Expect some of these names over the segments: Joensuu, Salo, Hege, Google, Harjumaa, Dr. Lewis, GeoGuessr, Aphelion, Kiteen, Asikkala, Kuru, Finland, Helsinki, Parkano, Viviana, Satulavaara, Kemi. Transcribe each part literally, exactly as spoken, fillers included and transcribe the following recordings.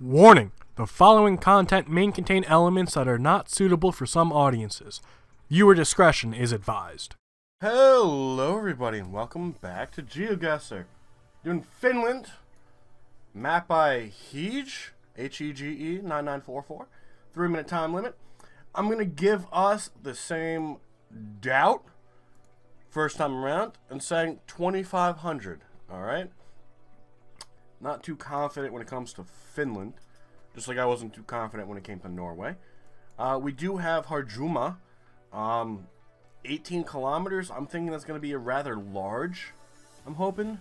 Warning! The following content may contain elements that are not suitable for some audiences. Viewer discretion is advised. Hello everybody and welcome back to GeoGuessr. Doing Finland, map by Hege, H E G E nine nine four four, three minute time limit. I'm going to give us the same doubt first time around and saying twenty-five hundred, alright? Not too confident when it comes to Finland, just like I wasn't too confident when it came to Norway. Uh, we do have Harjumaa, um, eighteen kilometers. I'm thinking that's going to be a rather large, I'm hoping,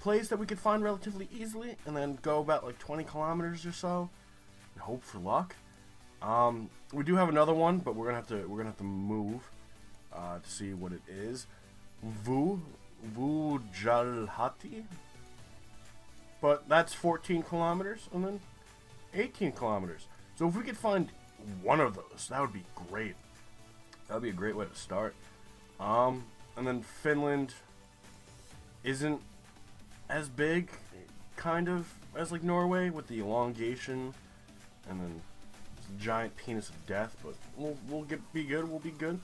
place that we could find relatively easily, and then go about like twenty kilometers or so, and hope for luck. Um, we do have another one, but we're gonna have to we're gonna have to move uh, to see what it is. Vu Vujalhati. But that's fourteen kilometers, and then eighteen kilometers. So if we could find one of those, that would be great. That would be a great way to start. Um, and then Finland isn't as big, kind of, as like Norway, with the elongation and then giant penis of death. But we'll, we'll get be good. We'll be good.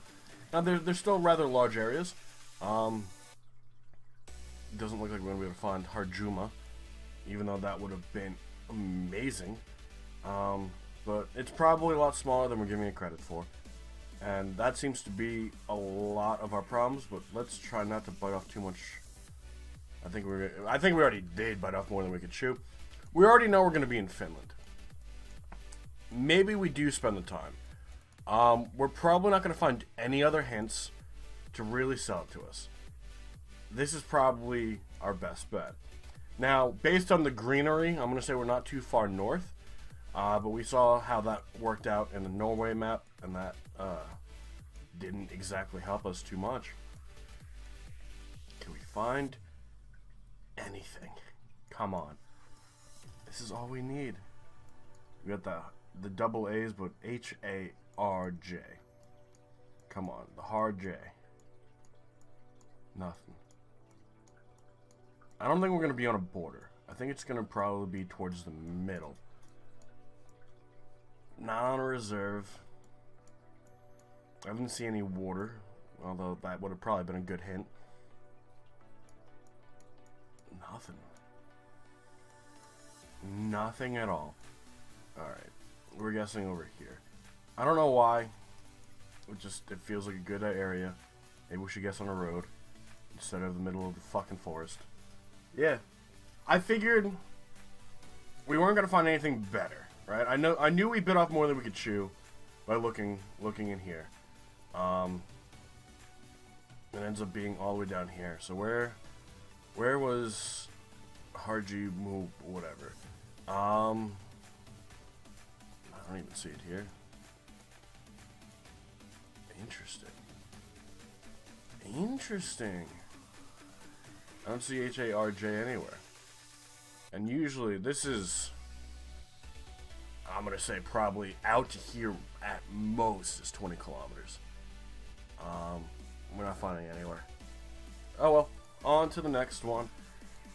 Now, they're, they're still rather large areas. Um, it doesn't look like we're going to be able to find Harjumaa, even though that would have been amazing. Um, but it's probably a lot smaller than we're giving it credit for. And that seems to be a lot of our problems, but let's try not to bite off too much. I think, we're, I think we already did bite off more than we could chew. We already know we're going to be in Finland. Maybe we do spend the time. Um, we're probably not going to find any other hints to really sell it to us. This is probably our best bet. Now, based on the greenery, I'm going to say we're not too far north, uh, but we saw how that worked out in the Norway map, and that uh, didn't exactly help us too much. Can we find anything? Come on. This is all we need. We got the, the double A's, but H A R J. Come on, the hard J. Nothing. I don't think we're going to be on a border. I think it's going to probably be towards the middle. Not on a reserve. I haven't seen any water, although that would have probably been a good hint. Nothing. Nothing at all. Alright, we're guessing over here. I don't know why. It just, it feels like a good area. Maybe we should guess on a road instead of the middle of the fucking forest. Yeah, I figured we weren't gonna find anything better, right? I know, I knew we bit off more than we could chew by looking, looking in here. Um, it ends up being all the way down here. So where, where was Harjumaa? Whatever. Um, I don't even see it here. Interesting. Interesting. I don't see H A R J anywhere. And usually this is, I'm going to say probably out to here at most is twenty kilometers. Um, we're not finding it anywhere. Oh well, on to the next one.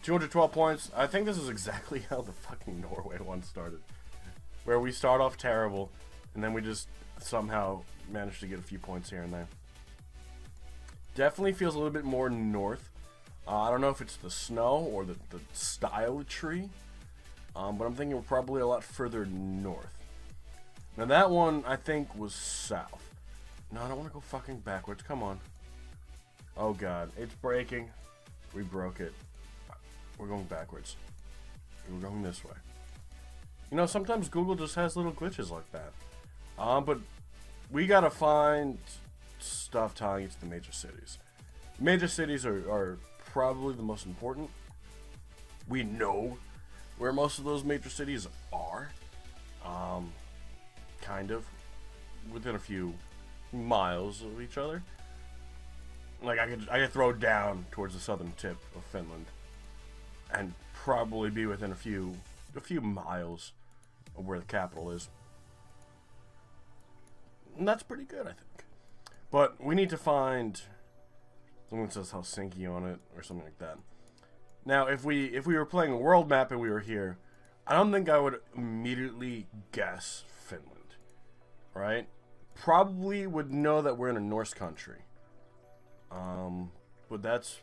two hundred twelve points. I think this is exactly how the fucking Norway one started. Where we start off terrible, and then we just somehow manage to get a few points here and there. Definitely feels a little bit more north. Uh, I don't know if it's the snow or the, the style tree, um, but I'm thinking we're probably a lot further north. Now that one, I think, was south. No, I don't want to go fucking backwards. Come on. Oh god, it's breaking. We broke it. We're going backwards. We're going this way. You know, sometimes Google just has little glitches like that. Um, but we gotta find stuff tying it to the major cities. Major cities are... are probably the most important. We know where most of those major cities are, um, kind of within a few miles of each other. Like I could, I could throw down towards the southern tip of Finland, and probably be within a few, a few miles of where the capital is. And that's pretty good, I think. But we need to find. Someone says Helsinki on it or something like that. Now, if we if we were playing a world map and we were here, I don't think I would immediately guess Finland, right? Probably would know that we're in a Norse country. Um, but that's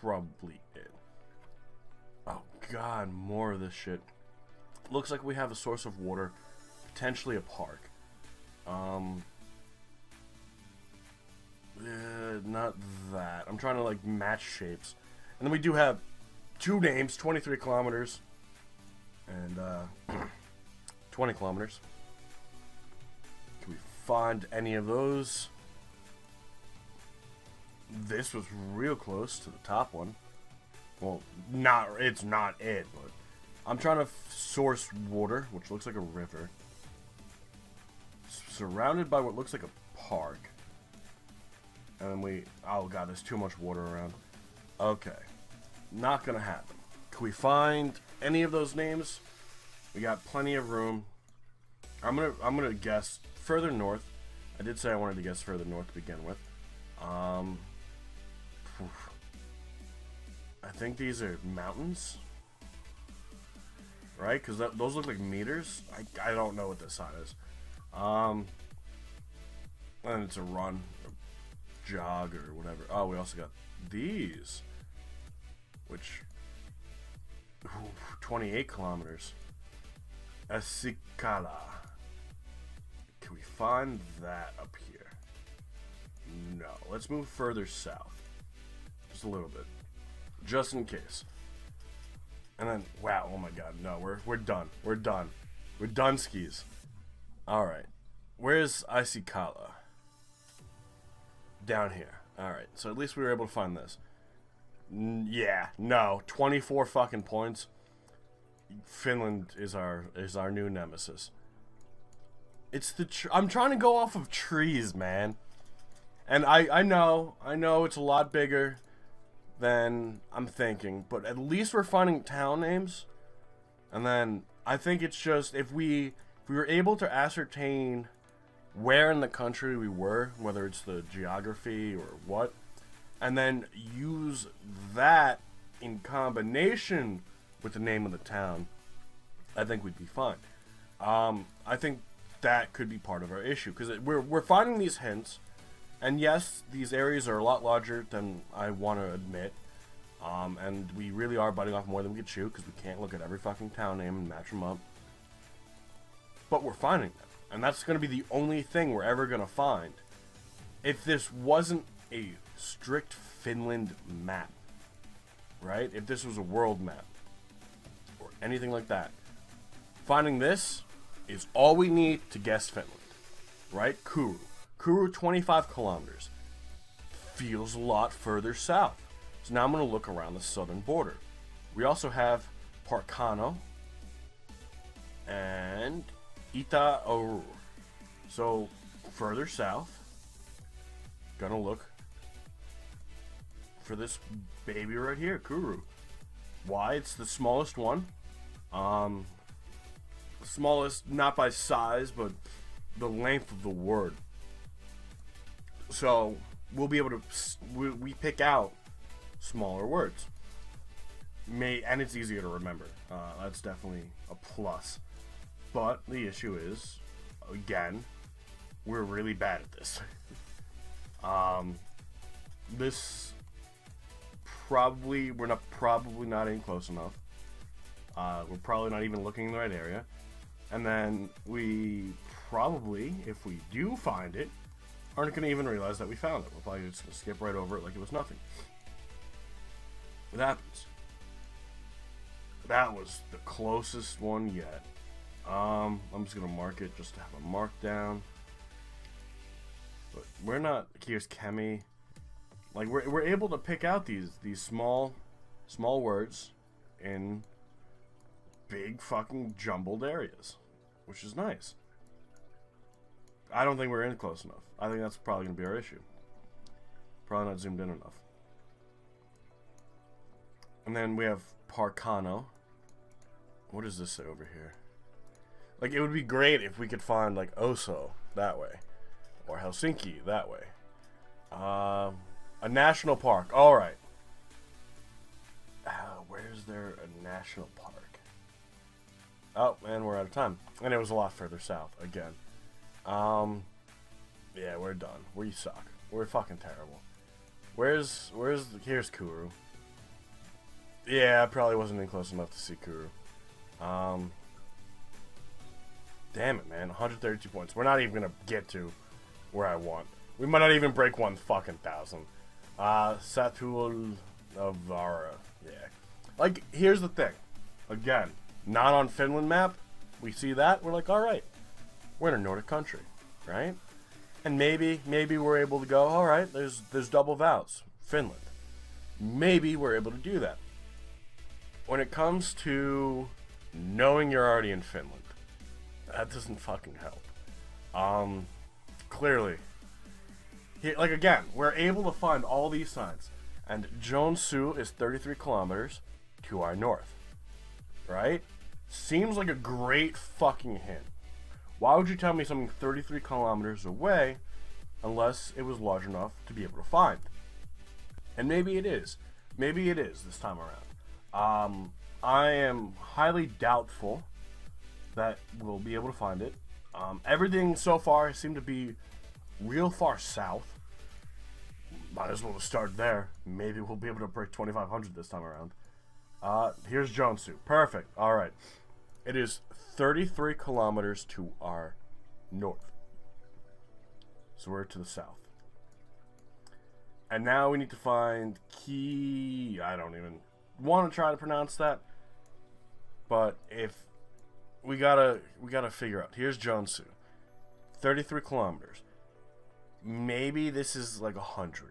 probably it. Oh god, more of this shit. Looks like we have a source of water, potentially a park. Um, uh, not that. I'm trying to like match shapes. And then we do have two names, twenty-three kilometers and uh, twenty kilometers. Can we find any of those? This was real close to the top one. Well, not, it's not it, but I'm trying to source water, which looks like a river. Surrounded by what looks like a park. And then we, oh god, there's too much water around. Okay. Not gonna happen. Can we find any of those names? We got plenty of room. I'm gonna, I'm gonna guess further north. I did say I wanted to guess further north to begin with. Um, oof. I think these are mountains, right? Because those look like meters. I, I don't know what this side is. Um, and it's a run, a jog, or whatever. Oh, we also got these, which ooh, twenty-eight kilometers. Asikkala. Can we find that up here? No. Let's move further south, just a little bit, just in case. And then, wow, oh my god, no, we're we're done, we're done, we're done skis. All right, where's Asikkala? Down here. All right, so at least we were able to find this. N yeah, no, twenty-four fucking points. Finland is our is our new nemesis. It's the tr I'm trying to go off of trees, man. And I, I know, I know it's a lot bigger than I'm thinking, but at least we're finding town names. And then I think it's just if we if we were able to ascertain where in the country we were, whether it's the geography or what, and then use that in combination with the name of the town, I think we'd be fine. Um, I think that could be part of our issue, because we're, we're finding these hints. And yes, these areas are a lot larger than I want to admit. Um, and we really are biting off more than we could chew, because we can't look at every fucking town name and match them up. But we're finding them. And that's going to be the only thing we're ever going to find. If this wasn't a strict Finland map, right? If this was a world map or anything like that, finding this is all we need to guess Finland, right? Kuru. Kuru, twenty-five kilometers, feels a lot further south. So now I'm going to look around the southern border. We also have Parkano and Itaoru. So further south, gonna look for this baby right here, Kuru. Why? It's the smallest one. Um, smallest, not by size, but the length of the word. So we'll be able to we, we pick out smaller words, may and it's easier to remember. Uh, that's definitely a plus. But the issue is, again, we're really bad at this. um, this probably we're not probably not in close enough. Uh, we're probably not even looking in the right area. And then we probably, if we do find it, aren't going to even realize that we found it. We're probably just going to skip right over it like it was nothing. It happens. That was the closest one yet. Um, I'm just going to mark it just to have a markdown. But we're not... Here's Kemi. Like, we're, we're able to pick out these, these small, small words in big fucking jumbled areas, which is nice. I don't think we're in close enough. I think that's probably going to be our issue. Probably not zoomed in enough. And then we have Parkano. What does this say over here? Like, it would be great if we could find, like, Oso that way. Or Helsinki that way. Um, a national park. Alright. Uh, where's there a national park? Oh, and we're out of time. And it was a lot further south, again. Um, yeah, we're done. We suck. We're fucking terrible. Where's, where's, the, here's Kuru. Yeah, I probably wasn't in close enough to see Kuru. Um, damn it, man. one hundred thirty-two points. We're not even gonna get to where I want. We might not even break one fucking thousand. Uh, Satulavaara. Yeah. Like, here's the thing. Again, not on Finland map. We see that, we're like, alright. We're in a Nordic country, right? And maybe, maybe we're able to go, alright, there's, there's double vowels. Finland. Maybe we're able to do that. When it comes to knowing you're already in Finland, that doesn't fucking help. Um, clearly. He, like, again, we're able to find all these signs. And Joensuu is thirty-three kilometers to our north. Right? Seems like a great fucking hint. Why would you tell me something thirty-three kilometers away unless it was large enough to be able to find? And maybe it is. Maybe it is this time around. Um, I am highly doubtful that we'll be able to find it. Um, everything so far seemed to be real far south. Might as well start there. Maybe we'll be able to break twenty-five hundred this time around. Uh, here's Joensuu. Perfect. All right. It is thirty-three kilometers to our north. So we're to the south. And now we need to find Ki... I don't even want to try to pronounce that. But if... We gotta... We gotta figure out. Here's Joensuu. thirty-three kilometers. Maybe this is like a hundred.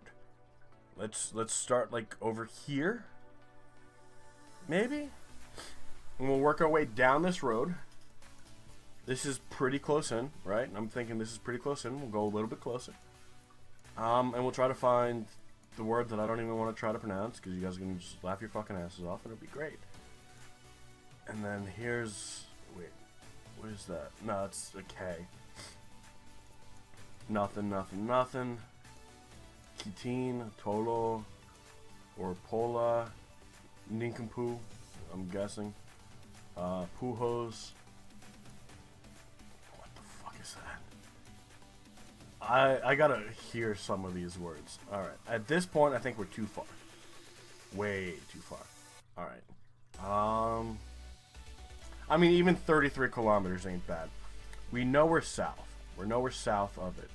Let's let's start like over here. Maybe? And we'll work our way down this road. This is pretty close in, right? And I'm thinking this is pretty close in. We'll go a little bit closer. Um, and we'll try to find the word that I don't even want to try to pronounce because you guys are going to just laugh your fucking asses off and it'll be great. And then here's... Wait. What is that? No, it's a K. Nothing, nothing, nothing. Kiteen, Tolo, or Pola, Ninkumpoo, I'm guessing. Uh, Puhos. What the fuck is that? I I gotta hear some of these words. Alright, at this point I think we're too far. Way too far. Alright. Um, I mean even thirty-three kilometers ain't bad. We know we're south. We know we're south of it.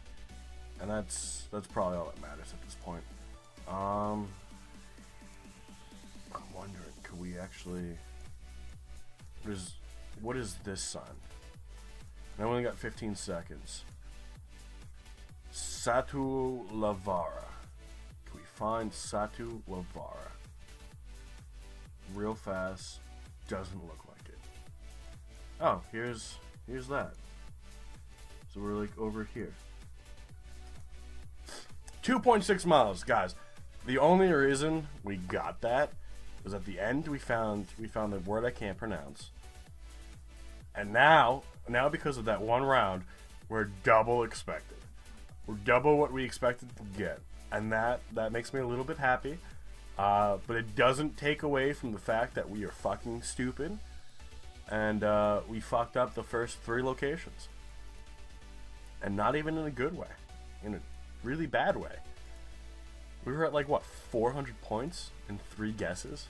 And that's that's probably all that matters at this point. Um, I'm wondering, could we actually... What is, what is this sign? I only got fifteen seconds. Satulavaara. Can we find Satulavaara? Real fast. Doesn't look like it. Oh, here's here's that. So we're like over here. two point six miles, guys. The only reason we got that was at the end we found we found the word I can't pronounce. And now, now because of that one round, we're double expected. We're double what we expected to get. And that, that makes me a little bit happy. Uh, but it doesn't take away from the fact that we are fucking stupid. And uh, we fucked up the first three locations. And not even in a good way. In a really bad way. We were at like, what, four hundred points in three guesses?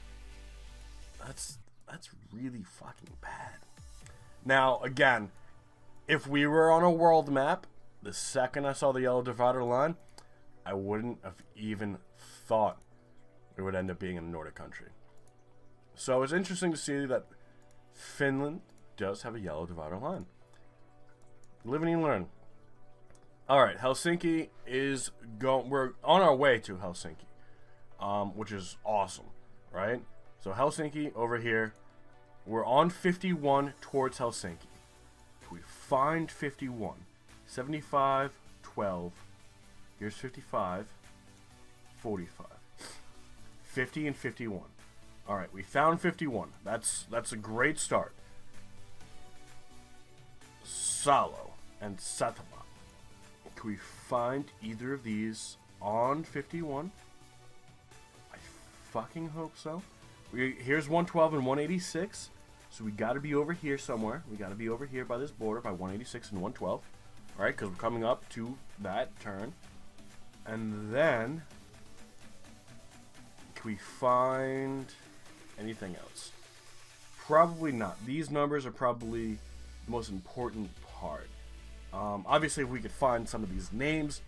That's, that's really fucking bad. Now, again, if we were on a world map, the second I saw the yellow divider line, I wouldn't have even thought it would end up being in a Nordic country. So it's interesting to see that Finland does have a yellow divider line. Live and you learn. Alright, Helsinki is going... We're on our way to Helsinki, um, which is awesome, right? So Helsinki over here. We're on fifty-one towards Helsinki. We find fifty-one. seventy-five, twelve. Here's fifty-five, forty-five. fifty and fifty-one. Alright, we found fifty-one. That's, that's a great start. Salo and Satama. Can we find either of these on fifty-one? I fucking hope so. We, here's one twelve and one eighty-six. So we got to be over here somewhere. We got to be over here by this border by one eighty-six and one twelve. All right, because we're coming up to that turn. And then, can we find anything else? Probably not. These numbers are probably the most important part. Um, obviously, if we could find some of these names,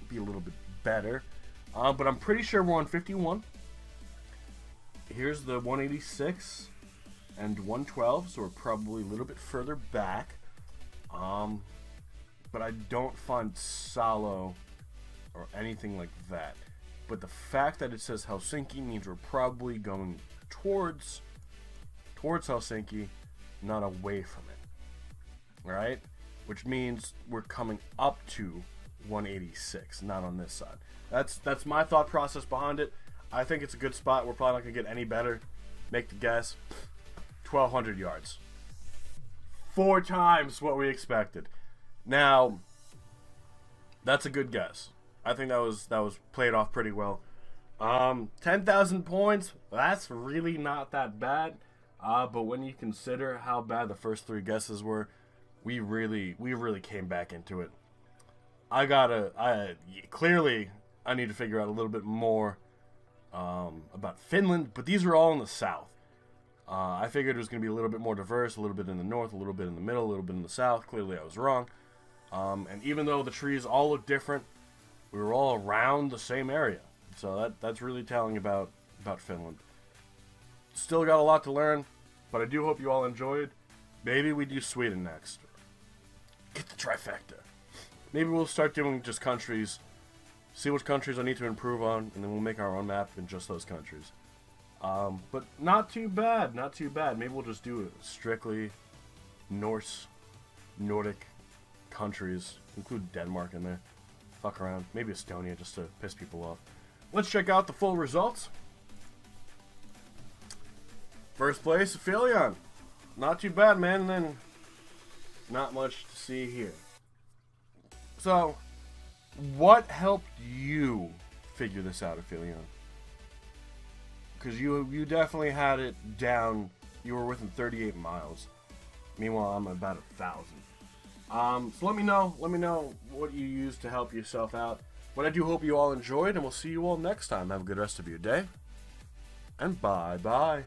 it'd be a little bit better. Uh, but I'm pretty sure we're on fifty-one. Here's the one eighty-six and one twelve, so we're probably a little bit further back. Um, but I don't find Salo or anything like that. But the fact that it says Helsinki means we're probably going towards towards Helsinki, not away from it. All right? Which means we're coming up to one eighty-six, not on this side. That's that's my thought process behind it. I think it's a good spot. We're probably not going to get any better. Make the guess. twelve hundred yards. Four times what we expected. Now, that's a good guess. I think that was that was played off pretty well. Um, ten thousand points, that's really not that bad. Uh, but when you consider how bad the first three guesses were, we really we really came back into it. I gotta, I, clearly, I need to figure out a little bit more um, about Finland, but these are all in the south. Uh, I figured it was going to be a little bit more diverse, a little bit in the north, a little bit in the middle, a little bit in the south. Clearly, I was wrong. Um, and even though the trees all look different, we were all around the same area. So that that's really telling about, about Finland. Still got a lot to learn, but I do hope you all enjoyed. Maybe we do Sweden next. Get the trifecta. Maybe we'll start doing just countries, see which countries I need to improve on, and then we'll make our own map in just those countries. Um, but not too bad, not too bad. Maybe we'll just do strictly Norse, Nordic countries, include Denmark in there. Fuck around. Maybe Estonia, just to piss people off. Let's check out the full results. First place, Aphelion. Not too bad, man. And then not much to see here. So, what helped you figure this out, Aphelion? Because you you definitely had it down. You were within thirty-eight miles. Meanwhile, I'm about a thousand. Um, so let me know. Let me know what you used to help yourself out. But I do hope you all enjoyed, and we'll see you all next time. Have a good rest of your day, and bye bye.